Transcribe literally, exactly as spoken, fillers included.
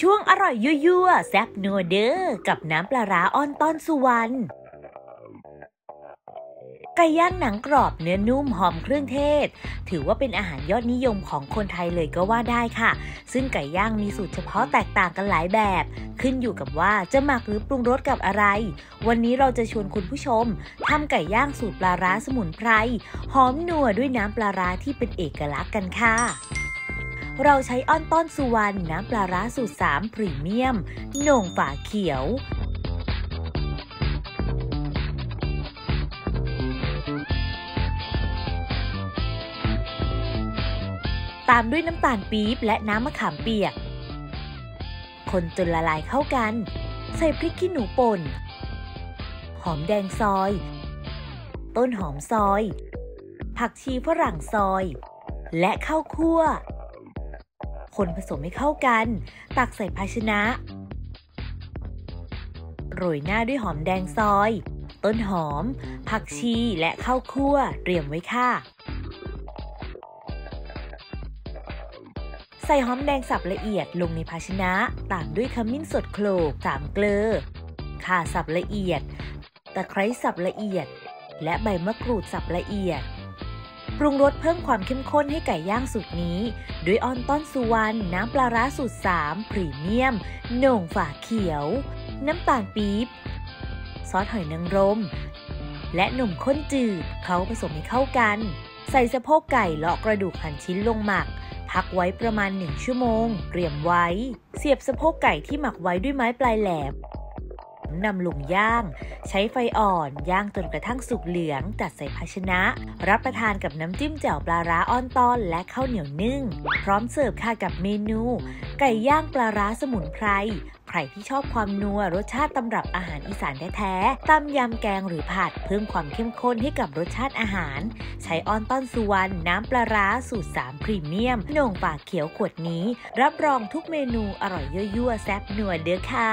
ช่วงอร่อยยั่วๆแซ่บนัวเด้อกับน้ำปลาร้าอ่อนต้อนสุวรรณไก่ย่างหนังกรอบเนื้อนุ่มหอมเครื่องเทศถือว่าเป็นอาหารยอดนิยมของคนไทยเลยก็ว่าได้ค่ะซึ่งไก่ย่างมีสูตรเฉพาะแตกต่างกันหลายแบบขึ้นอยู่กับว่าจะหมักหรือปรุงรสกับอะไรวันนี้เราจะชวนคุณผู้ชมทำไก่ย่างสูตรปลาร้าสมุนไพรหอมนัวด้วยน้ำปลาร้าที่เป็นเอกลักษณ์กันค่ะเราใช้อ่อนต้อนสุวรรณน้ำปลาร้าสูตรสามพรีเมียมโหน่งฝาเขียวตามด้วยน้ำตาลปี๊บและน้ำมะขามเปียกคนจนละลายเข้ากันใส่พริกขี้หนูป่นหอมแดงซอยต้นหอมซอยผักชีฝรั่งซอยและข้าวคั่วคนผสมให้เข้ากันตักใส่ภาชนะโรยหน้าด้วยหอมแดงซอยต้นหอมผักชีและข้าวคั่วเตรียมไว้ค่ะใส่หอมแดงสับละเอียดลงในภาชนะตามด้วยขมิ้นสดโขลกสามเกลือข่าสับละเอียดตะไคร้สับละเอียดและใบมะกรูดสับละเอียดปรุงรสเพิ่มความเข้มข้นให้ไก่ย่างสูตรนี้ด้วยอ่อนต้อนสุวรรณน้ำปลาร้าสูตรสามพรีเมียมโหน่งฝาเขียวน้ำตาลปี๊บซอสหอยนางรมและนมข้นจืดเขาผสมให้เข้ากันใส่สะโพกไก่เลาะกระดูกหั่นชิ้นลงหมักพักไว้ประมาณหนึ่งชั่วโมงเตรียมไว้เสียบสะโพกไก่ที่หมักไว้ด้วยไม้ปลายแหลมนำลงย่างใช้ไฟอ่อนย่างจนกระทั่งสุกเหลืองจัดใส่ภาชนะรับประทานกับน้ำจิ้มแจ่วปลาร้าอ่อนต้อนและข้าวเหนียวนึ่งพร้อมเสิร์ฟค่ะกับเมนูไก่ย่างปลาร้าสมุนไพรใครที่ชอบความนัวรสชาติตำรับอาหารอีสานแท้ๆตำยำแกงหรือผัดเพิ่มความเข้มข้นให้กับรสชาติอาหารใช้อ่อนต้อนสุวรรณน้ำปลาร้าสูตรสามพรีเมียมโหน่งฝาเขียวขวดนี้รับรองทุกเมนูอร่อยยั่วๆแซ่บนัวเด้อค่ะ